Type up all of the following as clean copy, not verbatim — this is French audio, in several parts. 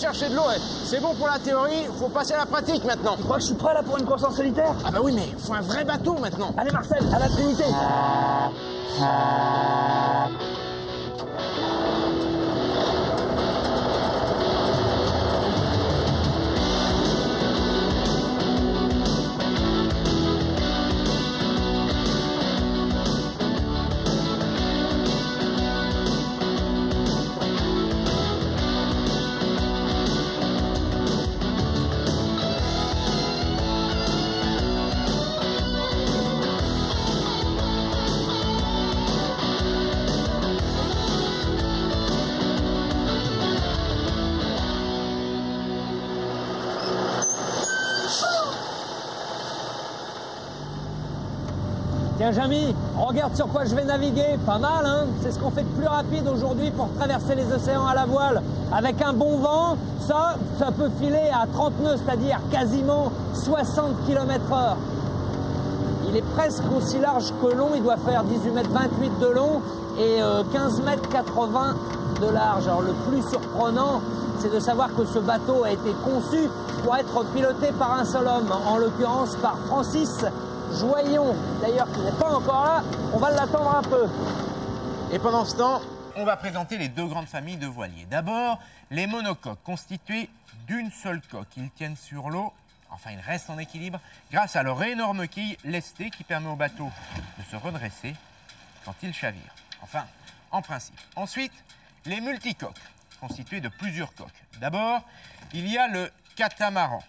chercher de l'eau. C'est bon pour la théorie, faut passer à la pratique maintenant. Tu crois que je suis prêt là pour une course en solitaire? Ah bah oui, mais faut un vrai bateau maintenant. Allez Marcel, à la Trinité. Tiens Jamy, regarde sur quoi je vais naviguer, pas mal hein, c'est ce qu'on fait de plus rapide aujourd'hui pour traverser les océans à la voile. Avec un bon vent, ça peut filer à 30 nœuds, c'est-à-dire quasiment 60 km/h. Il est presque aussi large que long, il doit faire 18,28 m de long et 15,80 m de large. Alors le plus surprenant, c'est de savoir que ce bateau a été conçu pour être piloté par un seul homme, en l'occurrence par Francis Joyon, d'ailleurs qui n'est pas encore là, on va l'attendre un peu. Et pendant ce temps, on va présenter les deux grandes familles de voiliers. D'abord, les monocoques, constitués d'une seule coque. Ils tiennent sur l'eau, enfin ils restent en équilibre, grâce à leur énorme quille lestée qui permet au bateau de se redresser quand il chavire. Enfin, en principe. Ensuite, les multicoques, constitués de plusieurs coques. D'abord, il y a le catamaran.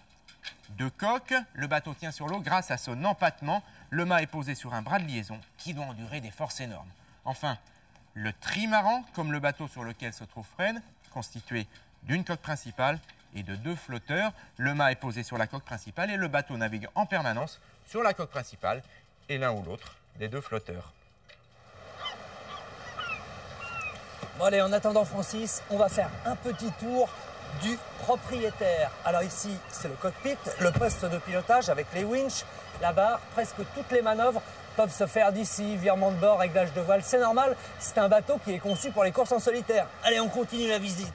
De coque, le bateau tient sur l'eau grâce à son empattement. Le mât est posé sur un bras de liaison qui doit endurer des forces énormes. Enfin, le trimaran, comme le bateau sur lequel se trouve Fred, constitué d'une coque principale et de deux flotteurs. Le mât est posé sur la coque principale et le bateau navigue en permanence sur la coque principale et l'un ou l'autre des deux flotteurs. Bon allez, en attendant Francis, on va faire un petit tour du propriétaire. Alors ici, c'est le cockpit, le poste de pilotage avec les winch, la barre, presque toutes les manœuvres peuvent se faire d'ici, virement de bord, réglage de voile, c'est normal, c'est un bateau qui est conçu pour les courses en solitaire. Allez, on continue la visite.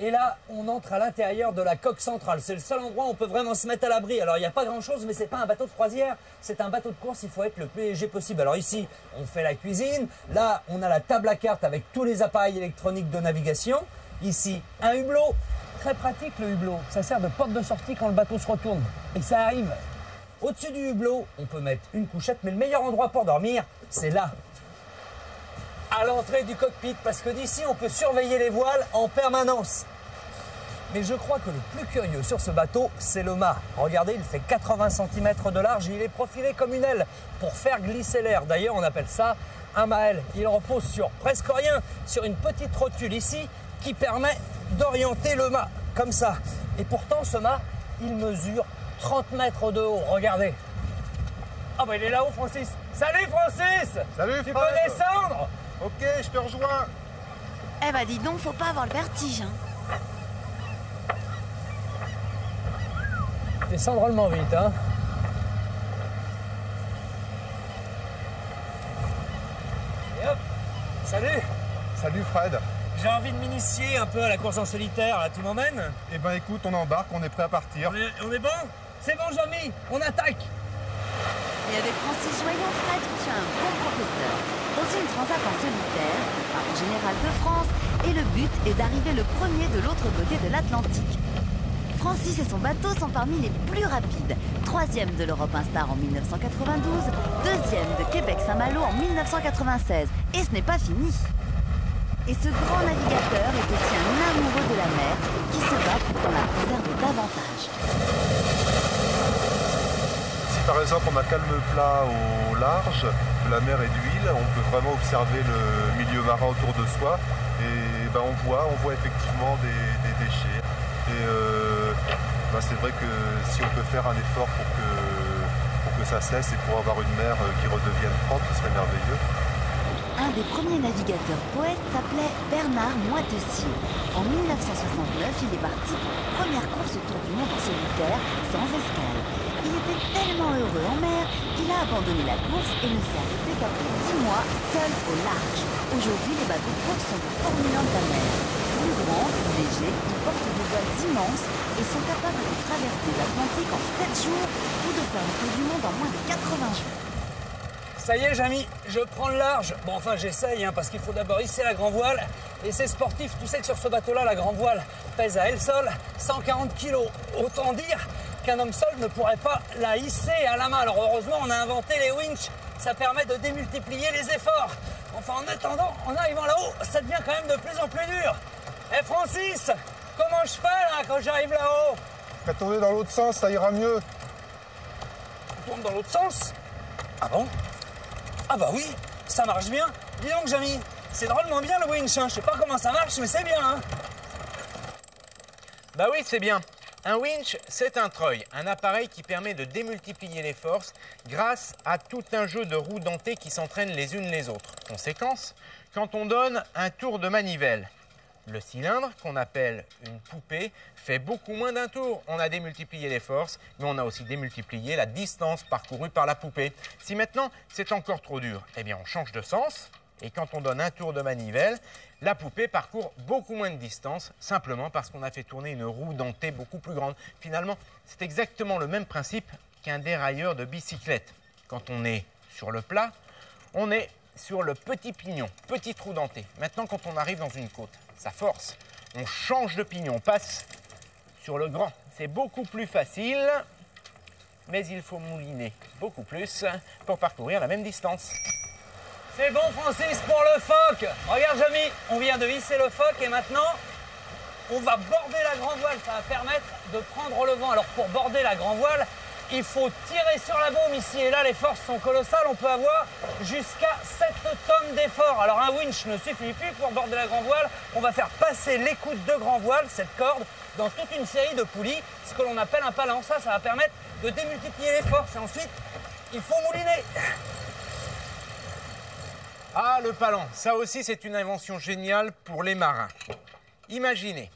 Et là, on entre à l'intérieur de la coque centrale, c'est le seul endroit où on peut vraiment se mettre à l'abri. Alors, il n'y a pas grand-chose, mais c'est pas un bateau de croisière, c'est un bateau de course, il faut être le plus léger possible. Alors ici, on fait la cuisine, là, on a la table à cartes avec tous les appareils électroniques de navigation, ici, un hublot. Très pratique le hublot, ça sert de porte de sortie quand le bateau se retourne et ça arrive. Au-dessus du hublot, on peut mettre une couchette, mais le meilleur endroit pour dormir, c'est là, à l'entrée du cockpit, parce que d'ici, on peut surveiller les voiles en permanence. Mais je crois que le plus curieux sur ce bateau, c'est le mât. Regardez, il fait 80 cm de large et il est profilé comme une aile pour faire glisser l'air. D'ailleurs, on appelle ça un mât-aile. Il repose sur presque rien, sur une petite rotule ici qui permet d'orienter le mât, comme ça. Et pourtant, ce mât, il mesure 30 mètres de haut. Regardez. Ah bah, il est là-haut, Francis. Salut, Francis. Salut, tu Fred. Peux descendre? Ok, je te rejoins. Eh bah, dis donc, faut pas avoir le vertige, hein. Descends drôlement vite, hein. Et hop. Salut. Salut, Fred. J'ai envie de m'initier un peu à la course en solitaire, là, tu m'emmènes? Eh ben écoute, on embarque, on est prêt à partir. On est bon? C'est bon, Jamy, on attaque! Et avec Francis Joyon, Fred, tu as un bon professeur. Aussi une transat en solitaire, par le général de France, et le but est d'arriver le premier de l'autre côté de l'Atlantique. Francis et son bateau sont parmi les plus rapides. Troisième de l'Europe Instar en 1992, deuxième de Québec-Saint-Malo en 1996. Et ce n'est pas fini. Et ce grand navigateur est aussi un amoureux de la mer qui se bat pour qu'on la préserve davantage. Si par exemple on a calme plat au large, la mer est d'huile, on peut vraiment observer le milieu marin autour de soi et ben, on voit effectivement des déchets. Et ben, c'est vrai que si on peut faire un effort pour que ça cesse et pour avoir une mer qui redevienne propre, ce serait merveilleux. Un des premiers navigateurs poètes s'appelait Bernard Moitessier. En 1969, il est parti pour la première course autour du monde en solitaire, sans escale. Il était tellement heureux en mer qu'il a abandonné la course et ne s'est arrêté qu'après 10 mois, seul au large. Aujourd'hui, les bateaux de course sont de formidables à mer. grands, légers, ils portent des voiles immenses et sont capables de traverser l'Atlantique en 7 jours ou de faire le tour du monde en moins de 80 jours. Ça y est, Jamy, je prends le large. Bon, enfin, j'essaye, hein, parce qu'il faut d'abord hisser la grand voile. Et c'est sportif, tu sais que sur ce bateau-là, la grand voile pèse à elle seule 140 kilos. Autant dire qu'un homme seul ne pourrait pas la hisser à la main. Alors heureusement, on a inventé les winch. Ça permet de démultiplier les efforts. Enfin, en attendant, en arrivant là-haut, ça devient quand même de plus en plus dur. Hé, Francis, comment je fais là quand j'arrive là-haut? Je vais tourner dans l'autre sens, ça ira mieux. On tourne dans l'autre sens? Ah bon? Ah bah oui, ça marche bien. Dis donc, Jamy, c'est drôlement bien le winch. Hein. Je sais pas comment ça marche, mais c'est bien. Hein. Bah oui, c'est bien. Un winch, c'est un treuil, un appareil qui permet de démultiplier les forces grâce à tout un jeu de roues dentées qui s'entraînent les unes les autres. Conséquence, quand on donne un tour de manivelle, le cylindre, qu'on appelle une poupée, fait beaucoup moins d'un tour. On a démultiplié les forces, mais on a aussi démultiplié la distance parcourue par la poupée. Si maintenant, c'est encore trop dur, eh bien on change de sens. Et quand on donne un tour de manivelle, la poupée parcourt beaucoup moins de distance, simplement parce qu'on a fait tourner une roue dentée beaucoup plus grande. Finalement, c'est exactement le même principe qu'un dérailleur de bicyclette. Quand on est sur le plat, on est sur le petit pignon, petit trou denté. Maintenant, quand on arrive dans une côte, ça force. On change de pignon, on passe sur le grand. C'est beaucoup plus facile, mais il faut mouliner beaucoup plus pour parcourir la même distance. C'est bon, Francis, pour le phoque. Regarde, Jamy, on vient de hisser le phoque et maintenant, on va border la grand voile. Ça va permettre de prendre le vent. Alors, pour border la grand voile, il faut tirer sur la baume ici. Et là, les forces sont colossales. On peut avoir jusqu'à 7 tonnes d'effort. Alors, un winch ne suffit plus pour border la grand voile. On va faire passer l'écoute de grand voile, cette corde, dans toute une série de poulies, ce que l'on appelle un palan. Ça va permettre de démultiplier les forces. Et ensuite, il faut mouliner. Ah, le palan, ça aussi, c'est une invention géniale pour les marins. Imaginez,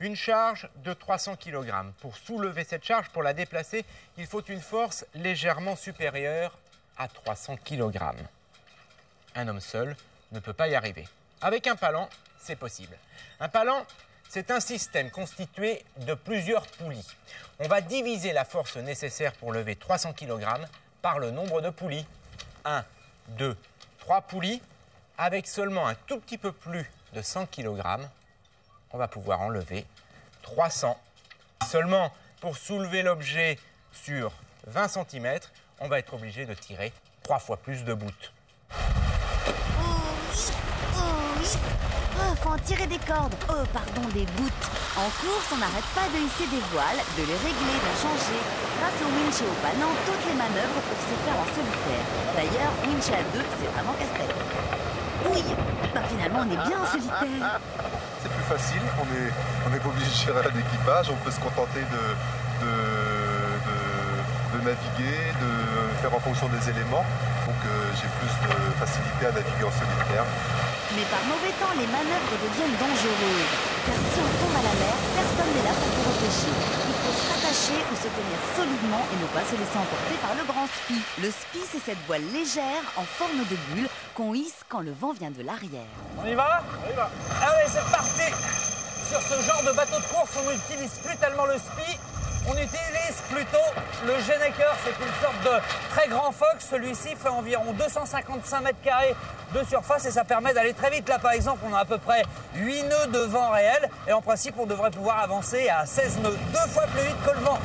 une charge de 300 kg. Pour soulever cette charge, pour la déplacer, il faut une force légèrement supérieure à 300 kg. Un homme seul ne peut pas y arriver. Avec un palan, c'est possible. Un palan, c'est un système constitué de plusieurs poulies. On va diviser la force nécessaire pour lever 300 kg par le nombre de poulies. 1, 2, 3 poulies, avec seulement un tout petit peu plus de 100 kg, on va pouvoir enlever 300. Seulement, pour soulever l'objet sur 20 cm, on va être obligé de tirer 3 fois plus de bouts. Oh, faut en tirer des cordes, des bouts. En course, on n'arrête pas de hisser des voiles, de les régler, de changer. Grâce au winch et au palan, toutes les manœuvres peuvent se faire en solitaire. D'ailleurs, winch à deux, c'est vraiment casse-tête. Oui, bah finalement, on est bien en solitaire. C'est plus facile, on n'est pas obligé de gérer un équipage, on peut se contenter de naviguer, de faire en fonction des éléments. Donc j'ai plus de facilité à naviguer en solitaire. Mais par mauvais temps, les manœuvres deviennent dangereuses. Car si on tombe à la mer, personne n'est là pour vous repêcher. Il faut s'attacher ou se tenir solidement et ne pas se laisser emporter par le grand spi. Le spi, c'est cette voile légère en forme de bulle qu'on hisse quand le vent vient de l'arrière. On y va? On y va. Allez, c'est parti. Sur ce genre de bateau de course, on n'utilise plus tellement le spi. On utilise plutôt le Geneker, c'est une sorte de très grand phoque. Celui-ci fait environ 255 mètres carrés de surface et ça permet d'aller très vite. Là, par exemple, on a à peu près 8 nœuds de vent réel et en principe, on devrait pouvoir avancer à 16 nœuds, 2 fois plus vite que le vent.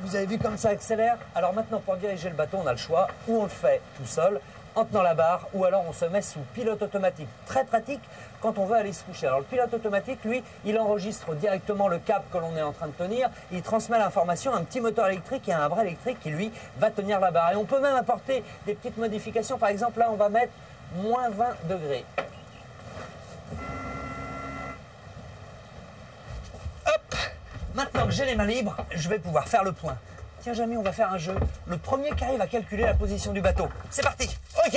Vous avez vu comme ça accélère? Alors maintenant, pour diriger le bateau, on a le choix ou on le fait tout seul, en tenant la barre, ou alors on se met sous pilote automatique. Très pratique quand on veut aller se coucher. Alors le pilote automatique, lui, il enregistre directement le cap que l'on est en train de tenir, il transmet l'information à un petit moteur électrique et à un bras électrique qui, lui, va tenir la barre. Et on peut même apporter des petites modifications. Par exemple, là, on va mettre moins 20 degrés. Hop! Maintenant que j'ai les mains libres, je vais pouvoir faire le point. Tiens, Jamy, on va faire un jeu. Le premier qui arrive à calculer la position du bateau. C'est parti. OK.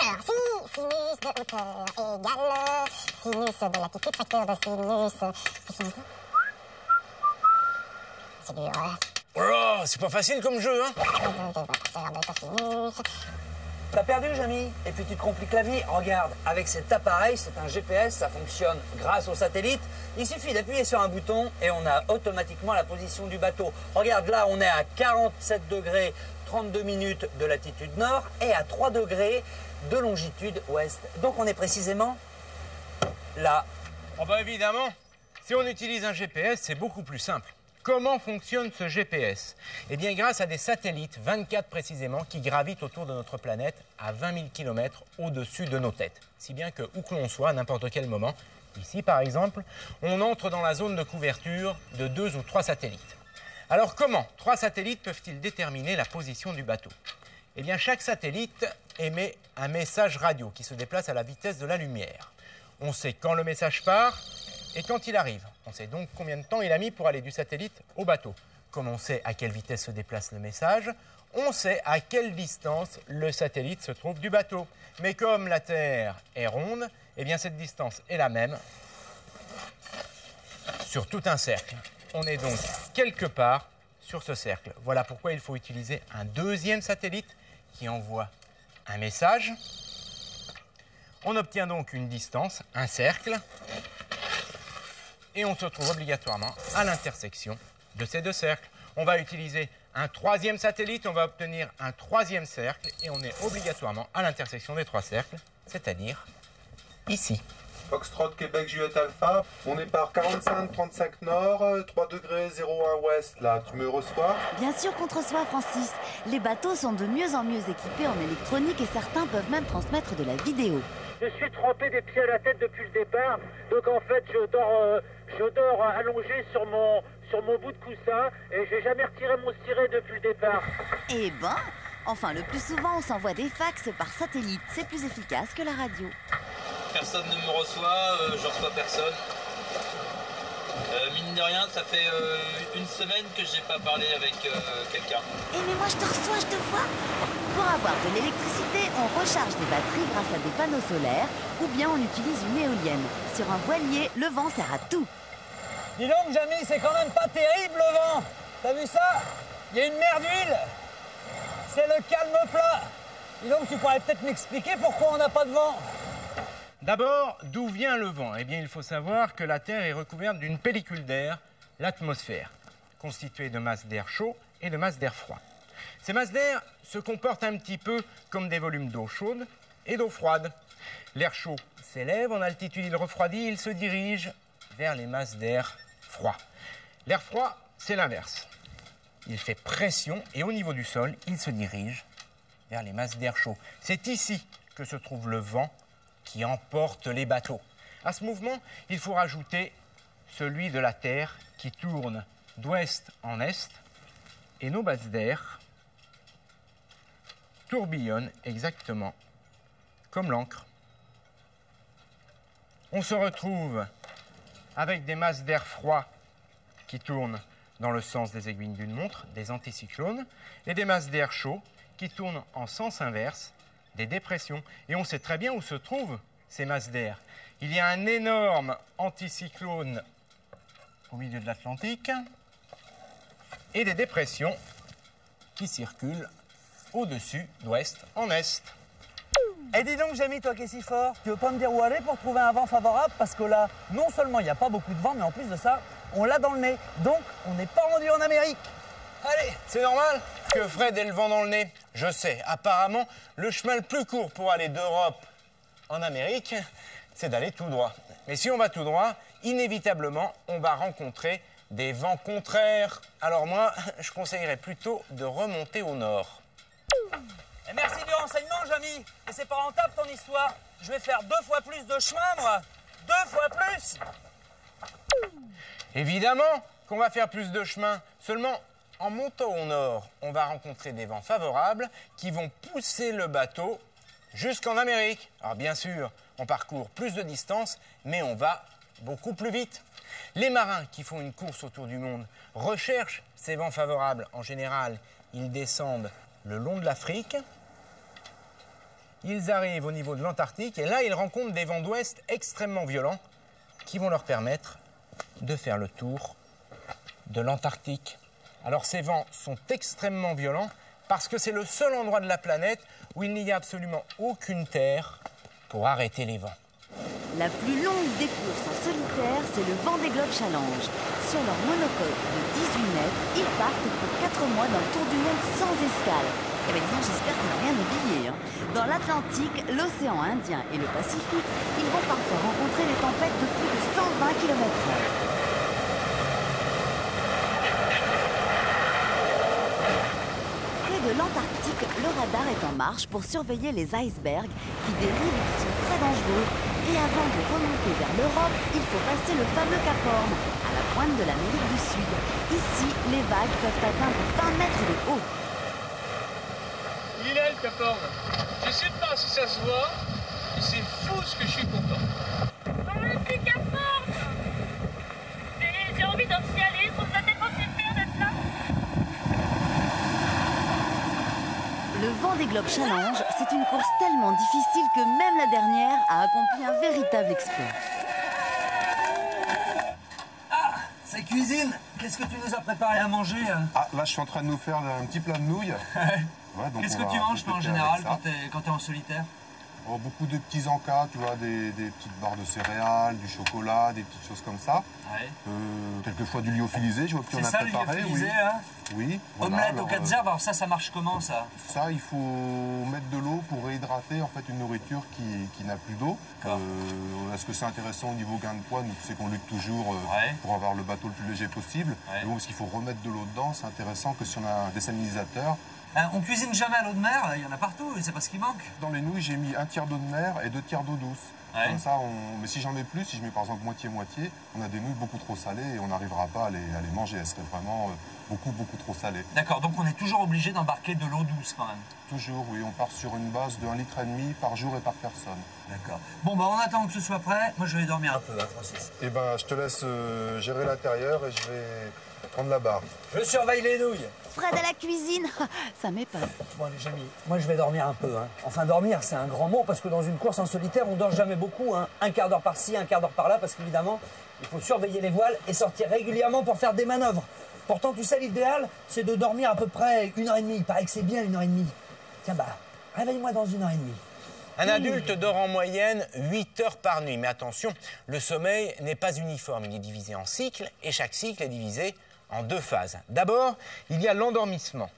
Alors, sinus de hauteur égale sinus de latitude, facteur de sinus. C'est dur. Oh, c'est pas facile comme jeu, hein? T'as perdu, Jamy. Et puis tu te compliques la vie. Regarde, avec cet appareil, c'est un GPS, ça fonctionne grâce au satellite. Il suffit d'appuyer sur un bouton et on a automatiquement la position du bateau. Regarde, là, on est à 47 degrés, 32 minutes de latitude nord et à 3 degrés de longitude ouest. Donc on est précisément là. Oh bah évidemment, si on utilise un GPS, c'est beaucoup plus simple. Comment fonctionne ce GPS? Eh bien, grâce à des satellites, 24 précisément, qui gravitent autour de notre planète à 20 000 km au-dessus de nos têtes. Si bien que, où que l'on soit, à n'importe quel moment, ici par exemple, on entre dans la zone de couverture de 2 ou 3 satellites. Alors comment 3 satellites peuvent-ils déterminer la position du bateau? Eh bien, chaque satellite émet un message radio qui se déplace à la vitesse de la lumière. On sait quand le message part et quand il arrive. On sait donc combien de temps il a mis pour aller du satellite au bateau. Comme on sait à quelle vitesse se déplace le message, on sait à quelle distance le satellite se trouve du bateau. Mais comme la Terre est ronde, eh bien cette distance est la même sur tout un cercle. On est donc quelque part sur ce cercle. Voilà pourquoi il faut utiliser un deuxième satellite qui envoie un message. On obtient donc une distance, un cercle, et on se trouve obligatoirement à l'intersection de ces 2 cercles. On va utiliser un 3e satellite, on va obtenir un 3e cercle, et on est obligatoirement à l'intersection des 3 cercles, c'est-à-dire ici. Foxtrot, Québec, Juliette Alpha, on est par 45, 35 nord, 3 degrés, 01 ouest, là, tu me reçois? Bien sûr qu'on te reçoit, Francis. Les bateaux sont de mieux en mieux équipés en électronique et certains peuvent même transmettre de la vidéo. Je suis trempé des pieds à la tête depuis le départ, donc en fait je dors allongé sur mon bout de coussin et j'ai jamais retiré mon ciré depuis le départ. Eh ben, enfin le plus souvent on s'envoie des fax par satellite, c'est plus efficace que la radio. Personne ne me reçoit, je reçois personne. Mine de rien, ça fait une semaine que j'ai pas parlé avec quelqu'un. Eh mais moi je te reçois, je te vois. Pour avoir de l'électricité, on recharge des batteries grâce à des panneaux solaires ou bien on utilise une éolienne. Sur un voilier, le vent sert à tout. Dis donc, Jamy, c'est quand même pas terrible le vent. T'as vu ça? Il y a une mer d'huile. C'est le calme plat. Dis donc, tu pourrais peut-être m'expliquer pourquoi on n'a pas de vent. D'abord, d'où vient le vent? Eh bien, il faut savoir que la Terre est recouverte d'une pellicule d'air, l'atmosphère, constituée de masses d'air chaud et de masses d'air froid. Ces masses d'air se comportent un petit peu comme des volumes d'eau chaude et d'eau froide. L'air chaud s'élève, en altitude il refroidit, il se dirige vers les masses d'air froid. L'air froid, c'est l'inverse. Il fait pression et au niveau du sol, il se dirige vers les masses d'air chaud. C'est ici que se trouve le vent qui emporte les bateaux. À ce mouvement, il faut rajouter celui de la Terre qui tourne d'ouest en est et nos masses d'air tourbillonnent exactement comme l'encre. On se retrouve avec des masses d'air froid qui tournent dans le sens des aiguilles d'une montre, des anticyclones, et des masses d'air chaud qui tournent en sens inverse, des dépressions. Et on sait très bien où se trouvent ces masses d'air. Il y a un énorme anticyclone au milieu de l'Atlantique et des dépressions qui circulent au-dessus d'ouest en est. Et dis donc, Jamy, toi qui es si fort, tu veux pas me dire où aller pour trouver un vent favorable? Parce que là, non seulement il n'y a pas beaucoup de vent, mais en plus de ça, on l'a dans le nez. Donc, on n'est pas rendu en Amérique. Allez, c'est normal que Fred ait le vent dans le nez. Je sais, apparemment, le chemin le plus court pour aller d'Europe en Amérique, c'est d'aller tout droit. Mais si on va tout droit, inévitablement, on va rencontrer des vents contraires. Alors moi, je conseillerais plutôt de remonter au nord. Et merci du renseignement, Jamy. Et c'est pas rentable, ton histoire. Je vais faire 2 fois plus de chemin, moi. 2 fois plus. Évidemment qu'on va faire plus de chemin, seulement... En montant au nord, on va rencontrer des vents favorables qui vont pousser le bateau jusqu'en Amérique. Alors bien sûr, on parcourt plus de distance, mais on va beaucoup plus vite. Les marins qui font une course autour du monde recherchent ces vents favorables. En général, ils descendent le long de l'Afrique. Ils arrivent au niveau de l'Antarctique et là, ils rencontrent des vents d'ouest extrêmement violents qui vont leur permettre de faire le tour de l'Antarctique. Alors ces vents sont extrêmement violents parce que c'est le seul endroit de la planète où il n'y a absolument aucune terre pour arrêter les vents. La plus longue des courses en solitaire, c'est le Vendée Globe Challenge. Sur leur monocoque de 18 mètres, ils partent pour 4 mois dans le tour du monde sans escale. Eh bien, j'espère qu'on n'a rien oublié, hein. Dans l'Atlantique, l'océan Indien et le Pacifique, ils vont parfois rencontrer des tempêtes de plus de 120 km/h. De l'Antarctique, le radar est en marche pour surveiller les icebergs qui dérivent et qui sont très dangereux. Et avant de remonter vers l'Europe, il faut passer le fameux Cap Horn, à la pointe de l'Amérique du Sud. Ici, les vagues peuvent atteindre 20 mètres de haut. Il est là, le Cap Horn. Je sais pas si ça se voit, mais c'est fou ce que je suis content. On a plus Cap Horn. J'ai envie d'en s'y aller, pour ça tellement super d'être là. Le Vendée Globe Challenge, c'est une course tellement difficile que même la dernière a accompli un véritable exploit. Ah, c'est cuisine. Qu'est-ce que tu nous as préparé à manger? Ah, là, je suis en train de nous faire un petit plat de nouilles. Ouais, qu'est-ce que tu manges, toi, en général, quand tu es en solitaire? Oh, beaucoup de petits encas, tu vois, des petites barres de céréales, du chocolat, des petites choses comme ça. Ouais. Quelquefois du lyophilisé, je vois que tu en as préparé. C'est ça, le lyophilisé, oui. Hein. Oui. Voilà, omelette alors, au cazzarbe, alors ça marche comment, ça? Ça, il faut mettre de l'eau pour réhydrater en fait une nourriture qui n'a plus d'eau. Est-ce que c'est intéressant au niveau gain de poids? Nous, c'est qu'on lutte toujours pour avoir le bateau le plus léger possible. Ouais. Donc, parce qu'il faut remettre de l'eau dedans, c'est intéressant que si on a un désalinisateur. On cuisine jamais à l'eau de mer, il y en a partout, c'est pas ce qui manque. Dans les nouilles, j'ai mis 1 tiers d'eau de mer et 2 tiers d'eau douce. Ouais. Comme ça, mais si j'en mets plus, si je mets par exemple moitié-moitié, on a des nouilles beaucoup trop salées et on n'arrivera pas à les manger. Elles seraient vraiment beaucoup trop salées. D'accord, donc on est toujours obligé d'embarquer de l'eau douce quand même. Toujours, oui, on part sur une base de 1,5 litre par jour et par personne. D'accord. Bon, bah on attend que ce soit prêt. Moi, je vais dormir un peu, hein, Francis. Eh ben, je te laisse gérer l'intérieur et je vais prendre la barre. Je surveille les nouilles. Fred à la cuisine, ça m'épate. Bon, les amis, moi je vais dormir un peu. Hein. Enfin, dormir, c'est un grand mot parce que dans une course en solitaire, on dort jamais beaucoup. Hein. 1 quart d'heure par-ci, 1 quart d'heure par-là, parce qu'évidemment, il faut surveiller les voiles et sortir régulièrement pour faire des manœuvres. Pourtant, tu sais, l'idéal, c'est de dormir à peu près 1 heure et demie. Il paraît que c'est bien 1 heure et demie. Tiens, bah, réveille-moi dans 1 heure et demie. Un adulte dort en moyenne 8 heures par nuit. Mais attention, le sommeil n'est pas uniforme. Il est divisé en cycles et chaque cycle est divisé en 2 phases. D'abord, il y a l'endormissement.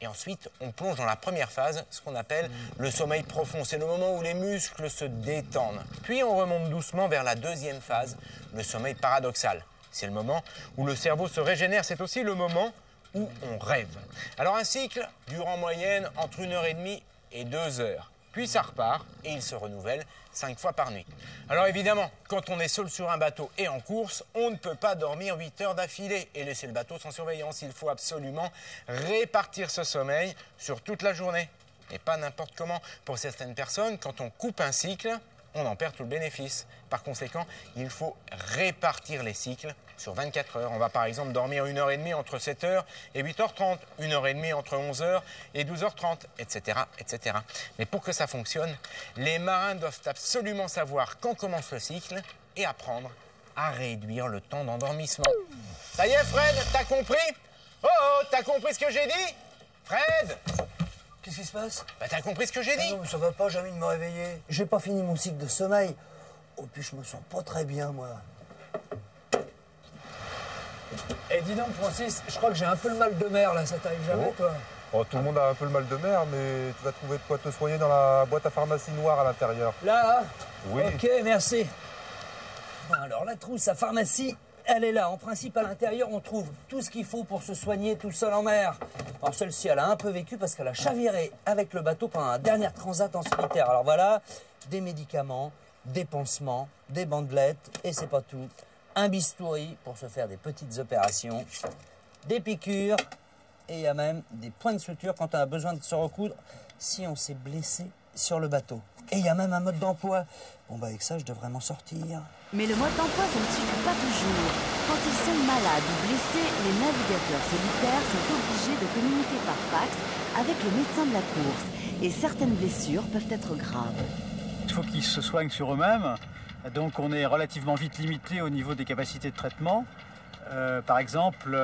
Et ensuite, on plonge dans la première phase, ce qu'on appelle le sommeil profond. C'est le moment où les muscles se détendent. Puis, on remonte doucement vers la 2e phase, le sommeil paradoxal. C'est le moment où le cerveau se régénère. C'est aussi le moment où on rêve. Alors, un cycle dure en moyenne entre 1 heure et demie et 2 heures. Puis ça repart et il se renouvelle 5 fois par nuit. Alors évidemment, quand on est seul sur un bateau et en course, on ne peut pas dormir 8 heures d'affilée et laisser le bateau sans surveillance. Il faut absolument répartir ce sommeil sur toute la journée et pas n'importe comment. Pour certaines personnes, quand on coupe un cycle, on en perd tout le bénéfice. Par conséquent, il faut répartir les cycles sur 24 heures. On va par exemple dormir 1 heure et demie entre 7h et 8h30, 1 heure et demie entre 11h et 12h30, etc., etc. Mais pour que ça fonctionne, les marins doivent absolument savoir quand commence le cycle et apprendre à réduire le temps d'endormissement. Ça y est, Fred, t'as compris? Oh, t'as compris ce que j'ai dit? Fred? Qu'est-ce qui se passe? Bah, t'as compris ce que j'ai dit? Non, mais ça va pas, j'ai envie de me réveiller. J'ai pas fini mon cycle de sommeil. Oh, puis je me sens pas très bien, moi. Et dis donc, Francis, je crois que j'ai un peu le mal de mer, là. Ça t'arrive jamais, toi? Oh, tout le monde a un peu le mal de mer, mais tu vas trouver de quoi te soigner dans la boîte à pharmacie noire à l'intérieur. Là, hein? Oui. Ok, merci. Bon, alors, la trousse à pharmacie, elle est là. En principe, à l'intérieur, on trouve tout ce qu'il faut pour se soigner tout seul en mer. Alors, celle-ci, elle a un peu vécu parce qu'elle a chaviré avec le bateau pendant la dernière transat en solitaire. Alors, voilà, des médicaments, des pansements, des bandelettes, et c'est pas tout. Un bistouri pour se faire des petites opérations, des piqûres et il y a même des points de suture quand on a besoin de se recoudre si on s'est blessé sur le bateau. Et il y a même un mode d'emploi. Bon, bah, avec ça, je devrais m'en sortir. Mais le mode d'emploi, ça ne suffit pas toujours. Quand ils sont malades ou blessés, les navigateurs solitaires sont obligés de communiquer par fax avec le médecin de la course. Et certaines blessures peuvent être graves. Il faut qu'ils se soignent sur eux-mêmes. Donc on est relativement vite limité au niveau des capacités de traitement. Par exemple,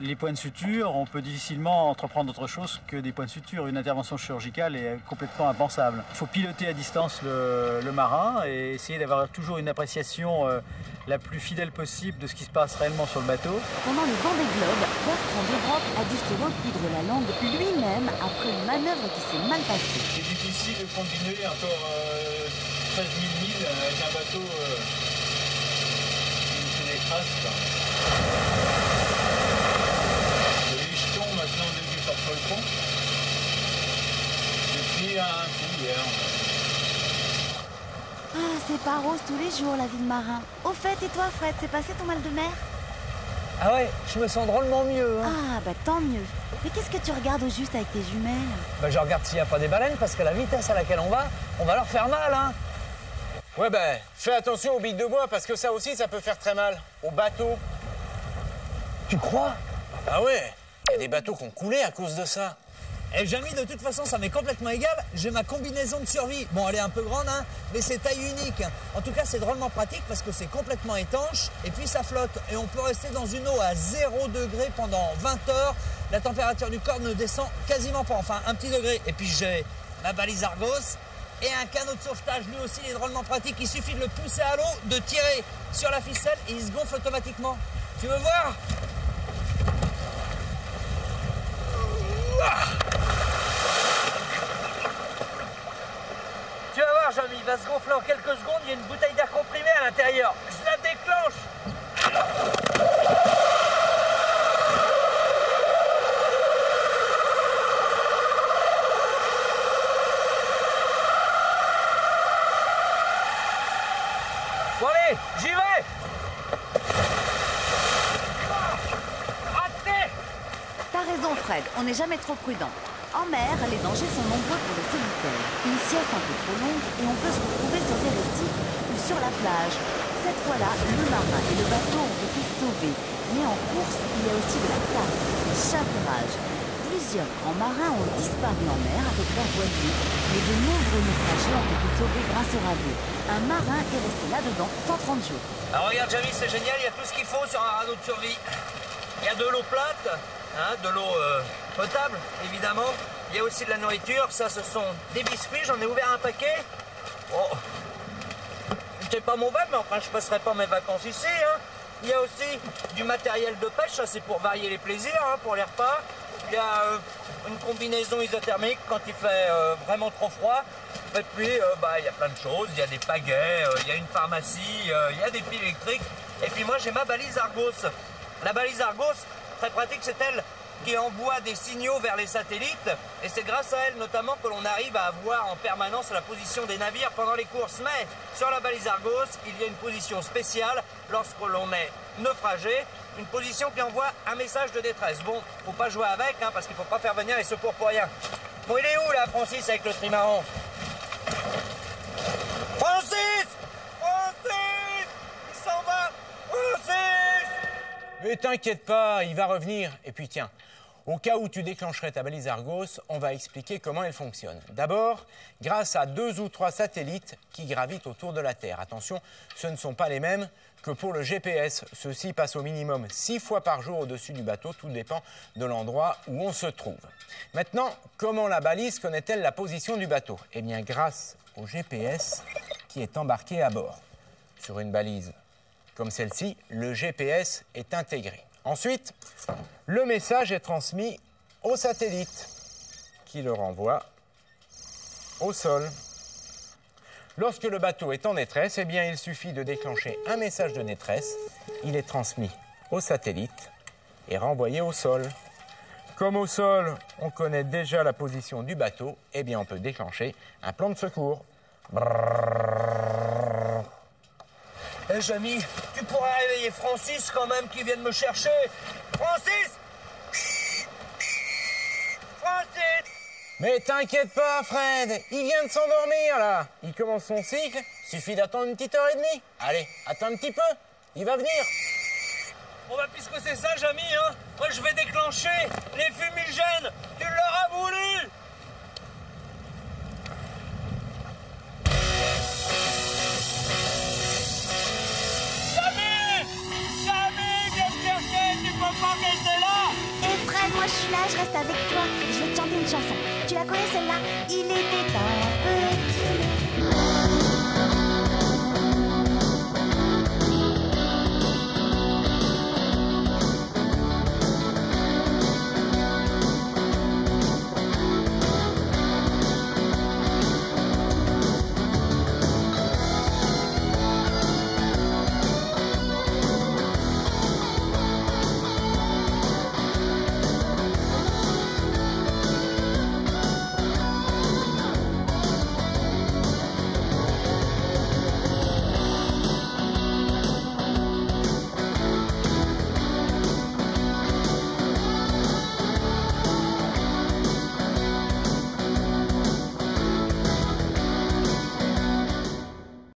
les points de suture, on peut difficilement entreprendre autre chose que des points de suture. Une intervention chirurgicale est complètement impensable. Il faut piloter à distance le marin et essayer d'avoir toujours une appréciation la plus fidèle possible de ce qui se passe réellement sur le bateau. Pendant le Vendée Globe, Bertrand de Broc a dû se recoudre la langue lui-même après une manœuvre qui s'est mal passée. C'est difficile de continuer encore 13 000 milles avec un bateau qui se décrase. Ah, c'est pas rose tous les jours la vie de marin. Au fait, et toi Fred, c'est passé ton mal de mer? Ah ouais, je me sens drôlement mieux. Hein. Ah bah tant mieux. Mais qu'est-ce que tu regardes au juste avec tes jumelles? Bah je regarde s'il n'y a pas des baleines parce qu'à la vitesse à laquelle on va leur faire mal, hein. Ouais bah, fais attention aux billes de bois parce que ça aussi, ça peut faire très mal. Au bateau. Tu crois? Ah ouais. Il y a des bateaux qui ont coulé à cause de ça. Et Jamy, de toute façon, ça m'est complètement égal. J'ai ma combinaison de survie. Bon, elle est un peu grande, hein, mais c'est taille unique. En tout cas, c'est drôlement pratique parce que c'est complètement étanche et puis ça flotte. Et on peut rester dans une eau à 0 degré pendant 20 heures. La température du corps ne descend quasiment pas, enfin un petit degré. Et puis j'ai ma balise Argos et un canot de sauvetage. Lui aussi, il est drôlement pratique. Il suffit de le pousser à l'eau, de tirer sur la ficelle et il se gonfle automatiquement. Tu veux voir ? Tu vas voir Jamy, il va se gonfler en quelques secondes, il y a une bouteille d'air comprimé à l'intérieur. Je la déclenche. Bon allez, j'y vais. Raison Fred, on n'est jamais trop prudent. En mer, les dangers sont nombreux pour le solitaire. Une sieste un peu trop longue et on peut se retrouver sur des récifs ou sur la plage. Cette fois-là, le marin et le bateau ont été sauvés. Mais en course, il y a aussi de la casse, du chavirage. Plusieurs grands marins ont disparu en mer avec leur voilier, mais de nombreux naufragés ont été sauvés grâce au radeau. Un marin est resté là-dedans 130 jours. Alors regarde Jamy, c'est génial, il y a tout ce qu'il faut sur un radeau de survie. Il y a de l'eau plate, hein, de l'eau potable, évidemment. Il y a aussi de la nourriture. Ça, ce sont des biscuits. J'en ai ouvert un paquet. Oh. C'était pas mauvais, mais enfin, je passerai pas mes vacances ici. Hein. Il y a aussi du matériel de pêche. Ça, c'est pour varier les plaisirs, hein, pour les repas. Il y a une combinaison isothermique quand il fait vraiment trop froid. Et puis, il y a plein de choses. Il y a des pagaies, il y a une pharmacie, il y a des piles électriques. Et puis moi, j'ai ma balise Argos. La balise Argos, très pratique, c'est elle qui envoie des signaux vers les satellites et c'est grâce à elle notamment que l'on arrive à avoir en permanence la position des navires pendant les courses. Mais sur la balise Argos, il y a une position spéciale lorsque l'on est naufragé, une position qui envoie un message de détresse. Bon, faut pas jouer avec hein, parce qu'il faut pas faire venir les secours pour rien. Bon, il est où là Francis avec le trimaran? Francis! Francis! Il s'en va! Francis! Mais t'inquiète pas, il va revenir. Et puis tiens, au cas où tu déclencherais ta balise Argos, on va expliquer comment elle fonctionne. D'abord, grâce à 2 ou 3 satellites qui gravitent autour de la Terre. Attention, ce ne sont pas les mêmes que pour le GPS. Ceux-ci passent au minimum 6 fois par jour au-dessus du bateau. Tout dépend de l'endroit où on se trouve. Maintenant, comment la balise connaît-elle la position du bateau? Eh bien, grâce au GPS qui est embarqué à bord. Sur une balise comme celle-ci, le GPS est intégré. Ensuite, le message est transmis au satellite qui le renvoie au sol. Lorsque le bateau est en détresse, eh bien, il suffit de déclencher un message de détresse. Il est transmis au satellite et renvoyé au sol. Comme au sol, on connaît déjà la position du bateau, eh bien, on peut déclencher un plan de secours. Brrr. Hé Jamy, tu pourrais réveiller Francis quand même qui vient de me chercher. Francis! Francis! Mais t'inquiète pas Fred, il vient de s'endormir là. Il commence son cycle, suffit d'attendre une petite heure et demie. Allez, attends un petit peu, il va venir. Bon bah puisque c'est ça Jamy, hein, moi je vais déclencher les fumigènes. Tu l'auras voulu! Jamy, viens te chercher, tu peux pas rester là! avec toi, je vais te chanter une chanson. Tu la connais celle-là? Il était temps.